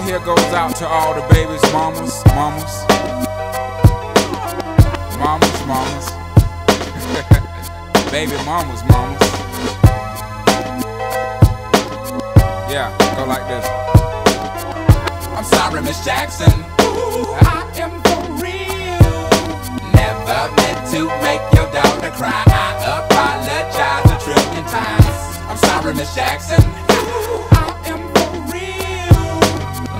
right here goes out to all the babies, mamas, baby mamas. Yeah, go like this. I'm sorry, Ms. Jackson. Ooh, I am for real. Never meant to make your daughter cry. I apologize a trillion times. I'm sorry, Ms. Jackson. Ooh, I am for real.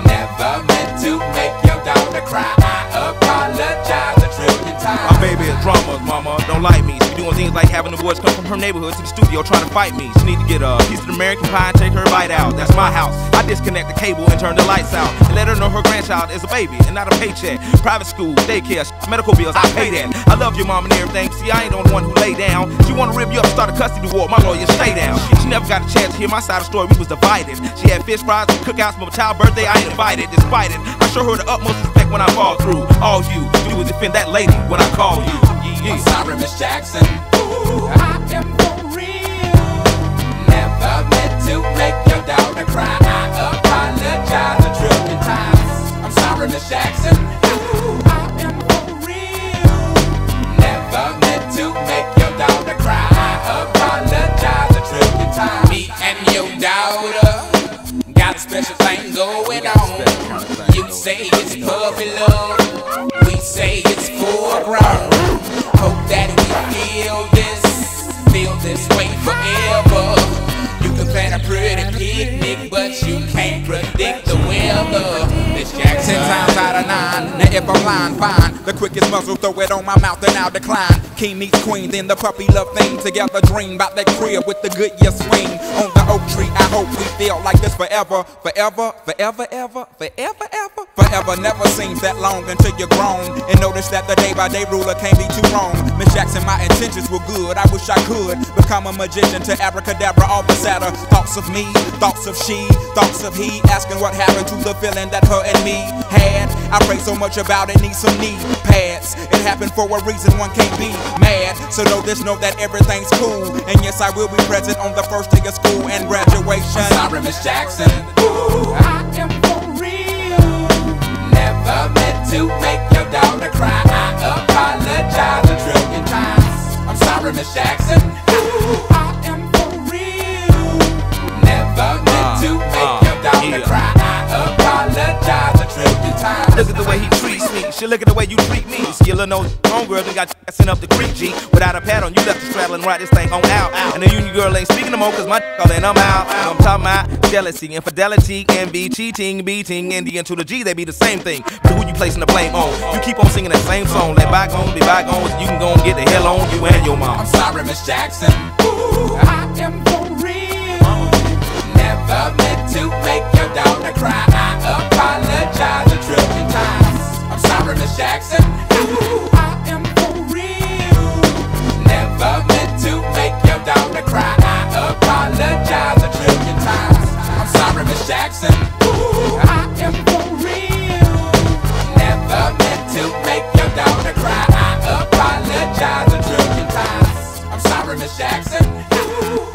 Never meant to make your daughter cry. I apologize a trillion times. My baby is drama, mama. Don't like me. Doing things like having the boys come from her neighborhood to the studio trying to fight me. She need to get a piece of American pie and take her bite out. That's my house. I disconnect the cable and turn the lights out. And let her know her grandchild is a baby and not a paycheck. Private school, daycare, medical bills, I pay that. I love your mom and everything. See, I ain't the only one who lay down. She wanna rip you up, start a custody war. My lawyer, stay down. She never got a chance to hear my side of the story. We was divided. She had fish fries and cookouts for my child's birthday. I ain't invited, despite it. I show her the utmost respect when I fall through. All you do is defend that lady when I call you. I'm sorry, Ms. Jackson. Ooh, I am for real. Never meant to make your daughter cry. I apologize a trillion times. I'm sorry, Ms. Jackson. Ooh, I am for real. Never meant to make your daughter cry. I apologize a trillion times. Me and your daughter got a special thing going on. You say it's puppy love, we say it's full grown. Hope that we feel this way forever. You can plan a pretty picnic, but you can't predict the weather. Ms. Jackson, 10 times out of 9. Now if I'm lying, fine. The quickest muzzle, throw it on my mouth and I'll decline. King meets queen, then the puppy love thing. Together dream about that crib with the Goodyear swing. On the oak tree, I hope we feel like this forever. Forever, never seems that long until you're grown. And notice that the day-by-day ruler can't be too wrong. Ms. Jackson, my intentions were good. I wish I could become a magician to abracadabra all the sadder. Thoughts of me, thoughts of she, thoughts of he. Asking what happened to the feeling that her and me had. I prayed so much about it, need some knee pads. It happened for a reason, one can't be mad. So know this, know that everything's cool. And yes, I will be present on the first day of school and graduation. I'm sorry, Ms. Jackson. Ooh, I am for real. Never meant to make your daughter cry. I apologize a trillion times. I'm sorry, Ms. Jackson. Ooh, I am for real. Never meant to make your daughter cry. I apologize a trillion times. Look at the way he treats me. She look at the way you treat me. Skillin' no homegirl that got sent up the creek, G. Without a pad on, you left the straddle and ride this thing on out. And the union girl ain't speaking no more, cause my call and I'm out. I'm talking about jealousy, infidelity, envy, cheating, beating, and the N to the G, they be the same thing. But who you placing the blame on? You keep on singing that same song. Let bygones be bygones, you can go and get the hell on you and your mom. I'm sorry, Ms. Jackson. Ooh, I am for real. Never meant to make your daughter cry. I apologize a trillion times. I'm sorry, Ms. Jackson. Ooh, I am for real. Never meant to make your daughter cry. I apologize a trillion times. I'm sorry, Ms. Jackson. Ooh, I am for real. Never meant to make your daughter cry. I apologize a trillion times. I'm sorry, Ms. Jackson. Ooh,